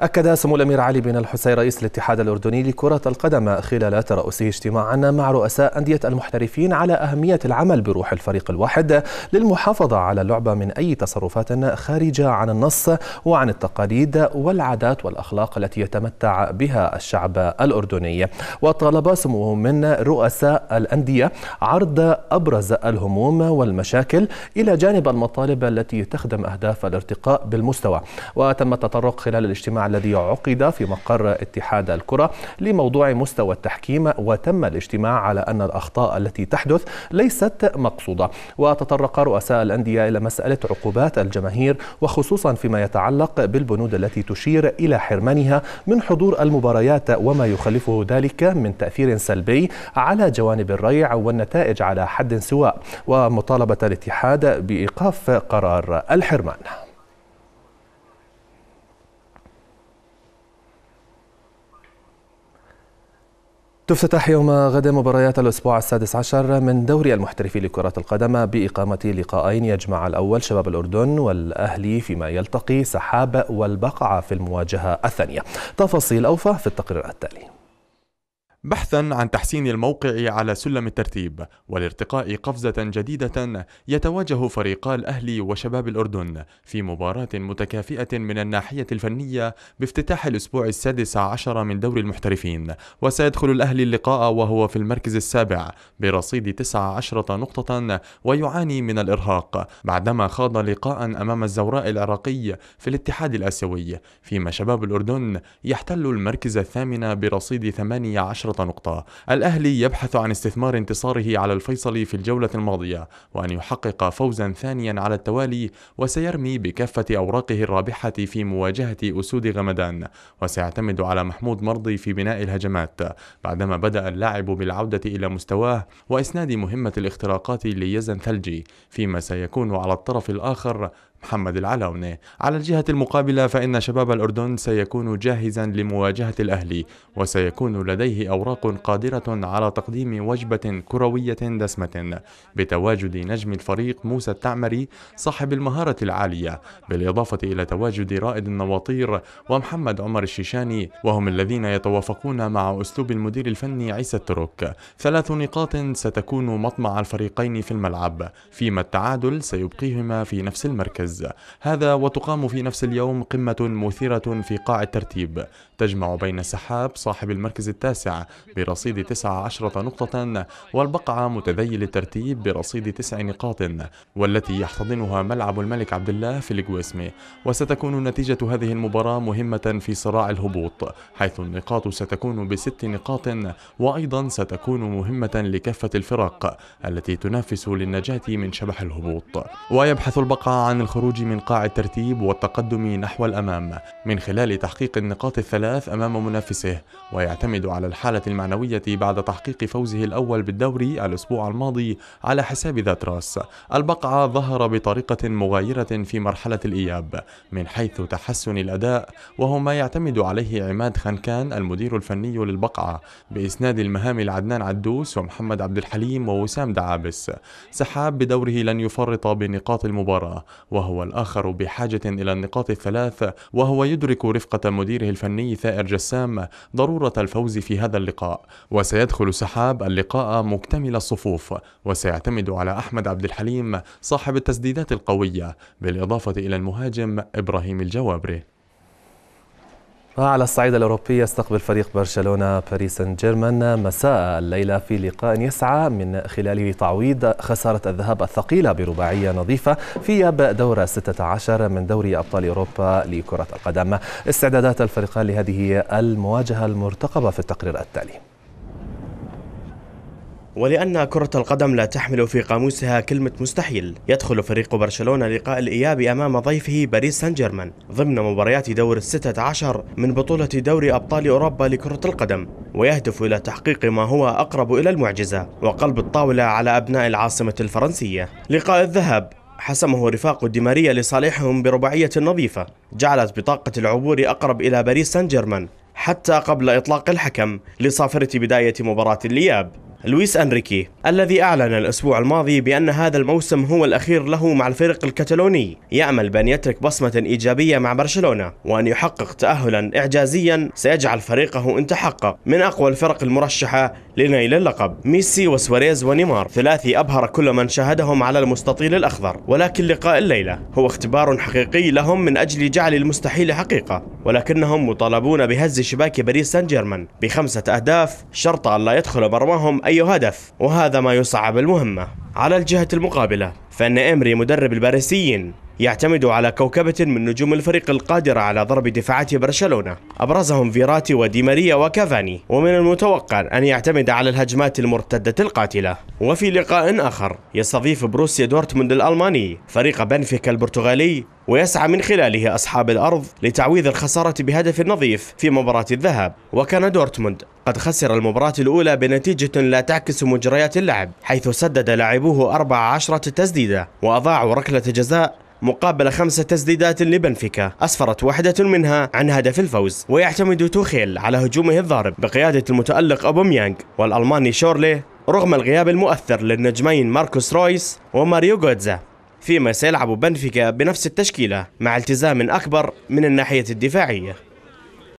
أكد سمو الأمير علي بن الحسين رئيس الاتحاد الأردني لكرة القدم خلال ترأسه اجتماعا مع رؤساء أندية المحترفين على أهمية العمل بروح الفريق الواحد للمحافظة على اللعبة من أي تصرفات خارجة عن النص وعن التقاليد والعادات والأخلاق التي يتمتع بها الشعب الأردني. وطالب سموه من رؤساء الأندية عرض أبرز الهموم والمشاكل إلى جانب المطالب التي تخدم أهداف الارتقاء بالمستوى. وتم التطرق خلال الاجتماع الذي عقد في مقر اتحاد الكرة لموضوع مستوى التحكيم، وتم الاجتماع على أن الأخطاء التي تحدث ليست مقصودة. وتطرق رؤساء الأندية إلى مسألة عقوبات الجماهير، وخصوصا فيما يتعلق بالبنود التي تشير إلى حرمانها من حضور المباريات وما يخلفه ذلك من تأثير سلبي على جوانب الريع والنتائج على حد سواء، ومطالبة الاتحاد بإيقاف قرار الحرمان. تفتتح يوم غد مباريات الأسبوع السادس عشر من دوري المحترفين لكرة القدم بإقامة لقاءين يجمع الأول شباب الأردن والأهلي، فيما يلتقي السحاب والبقعة في المواجهة الثانية. تفاصيل أوفى في التقرير التالي. بحثا عن تحسين الموقع على سلم الترتيب والارتقاء قفزة جديدة، يتواجه فريقا الأهلي وشباب الأردن في مباراة متكافئة من الناحية الفنية بافتتاح الأسبوع السادس عشر من دوري المحترفين. وسيدخل الأهلي اللقاء وهو في المركز السابع برصيد 19 نقطة ويعاني من الإرهاق بعدما خاض لقاء أمام الزوراء العراقي في الاتحاد الآسيوي، فيما شباب الأردن يحتل المركز الثامن برصيد 18 نقطة. الأهلي يبحث عن استثمار انتصاره على الفيصلي في الجولة الماضية وأن يحقق فوزا ثانيا على التوالي، وسيرمي بكافة أوراقه الرابحة في مواجهة أسود غمدان، وسيعتمد على محمود مرضي في بناء الهجمات بعدما بدأ اللاعب بالعودة إلى مستواه وإسناد مهمة الاختراقات ليزن ثلجي، فيما سيكون على الطرف الآخر محمد العلاوني. على الجهة المقابلة فإن شباب الأردن سيكون جاهزا لمواجهة الأهلي، وسيكون لديه أوراق قادرة على تقديم وجبة كروية دسمة بتواجد نجم الفريق موسى التعمري صاحب المهارة العالية، بالإضافة إلى تواجد رائد النواطير ومحمد عمر الشيشاني، وهم الذين يتوافقون مع أسلوب المدير الفني عيسى الترك. 3 نقاط ستكون مطمع الفريقين في الملعب، فيما التعادل سيبقيهما في نفس المركز. هذا وتقام في نفس اليوم قمة مثيرة في قاع الترتيب تجمع بين السحاب صاحب المركز التاسع برصيد 19 نقطة والبقعة متذيل الترتيب برصيد 9 نقاط، والتي يحتضنها ملعب الملك عبد الله في الجويسمي. وستكون نتيجة هذه المباراة مهمة في صراع الهبوط، حيث النقاط ستكون ب6 نقاط، وأيضا ستكون مهمة لكافة الفرق التي تنافس للنجاة من شبح الهبوط. ويبحث البقعة عن الخروج من قاع الترتيب والتقدم نحو الأمام من خلال تحقيق النقاط 3 أمام منافسه، ويعتمد على الحالة المعنوية بعد تحقيق فوزه الأول بالدوري الأسبوع الماضي على حساب ذات راس. البقعة ظهر بطريقة مغايرة في مرحلة الإياب من حيث تحسن الأداء، وهو ما يعتمد عليه عماد خنكان المدير الفني للبقعة بإسناد المهام لعدنان عدوس ومحمد عبد الحليم ووسام دعابس. سحاب بدوره لن يفرط بنقاط المباراة، وهو الآخر بحاجة إلى النقاط 3، وهو يدرك رفقة مديره الفني ثائر جسام ضرورة الفوز في هذا اللقاء. وسيدخل سحاب اللقاء مكتمل الصفوف، وسيعتمد على أحمد عبد الحليم صاحب التسديدات القوية، بالإضافة إلى المهاجم إبراهيم الجوابري. على الصعيد الأوروبي يستقبل فريق برشلونة باريس سان جيرمان مساء الليلة في لقاء يسعى من خلاله تعويض خسارة الذهاب الثقيلة برباعية نظيفة في دور 16 من دوري ابطال اوروبا لكرة القدم. استعدادات الفريقان لهذه المواجهة المرتقبة في التقرير التالي. ولأن كرة القدم لا تحمل في قاموسها كلمة مستحيل، يدخل فريق برشلونة لقاء الإياب أمام ضيفه باريس سان جيرمان ضمن مباريات دور 16 من بطولة دوري أبطال أوروبا لكرة القدم، ويهدف إلى تحقيق ما هو أقرب إلى المعجزة وقلب الطاولة على أبناء العاصمة الفرنسية. لقاء الذهاب حسمه رفاق ديماريا لصالحهم برباعية نظيفة جعلت بطاقة العبور أقرب إلى باريس سان جيرمان حتى قبل إطلاق الحكم لصافرة بداية مباراة الإياب. لويس انريكي الذي أعلن الأسبوع الماضي بأن هذا الموسم هو الأخير له مع الفريق الكتالوني، يأمل بأن يترك بصمة إيجابية مع برشلونة وأن يحقق تأهلا إعجازيا سيجعل فريقه إن تحقق من أقوى الفرق المرشحة لنيل اللقب. ميسي وسواريز ونيمار ثلاثي أبهر كل من شاهدهم على المستطيل الأخضر، ولكن لقاء الليلة هو اختبار حقيقي لهم من أجل جعل المستحيل حقيقة، ولكنهم مطالبون بهز شباك باريس سان جيرمان ب5 أهداف شرط أن لا يدخل مرماهم أي هدف، وهذا ما يصعب المهمة. على الجهة المقابلة فإن إيمري مدرب الباريسيين يعتمد على كوكبة من نجوم الفريق القادرة على ضرب دفاعات برشلونة، أبرزهم فيراتي وديماريا وكافاني، ومن المتوقع أن يعتمد على الهجمات المرتدة القاتلة. وفي لقاء آخر يستضيف بروسيا دورتموند الألماني فريق بنفيكا البرتغالي، ويسعى من خلاله أصحاب الأرض لتعويض الخسارة بهدف نظيف في مباراة الذهاب. وكان دورتموند قد خسر المباراة الأولى بنتيجة لا تعكس مجريات اللعب، حيث سدد لاعبوه 14 تسديدة وأضاعوا ركلة جزاء مقابل 5 تسديدات لبنفيكا، أسفرت واحدة منها عن هدف الفوز. ويعتمد توخيل على هجومه الضارب بقيادة المتألق أوباميانغ والألماني شورلي، رغم الغياب المؤثر للنجمين ماركوس رويس وماريو جوتزا، فيما سيلعب بنفيكا بنفس التشكيلة مع التزام أكبر من الناحية الدفاعية.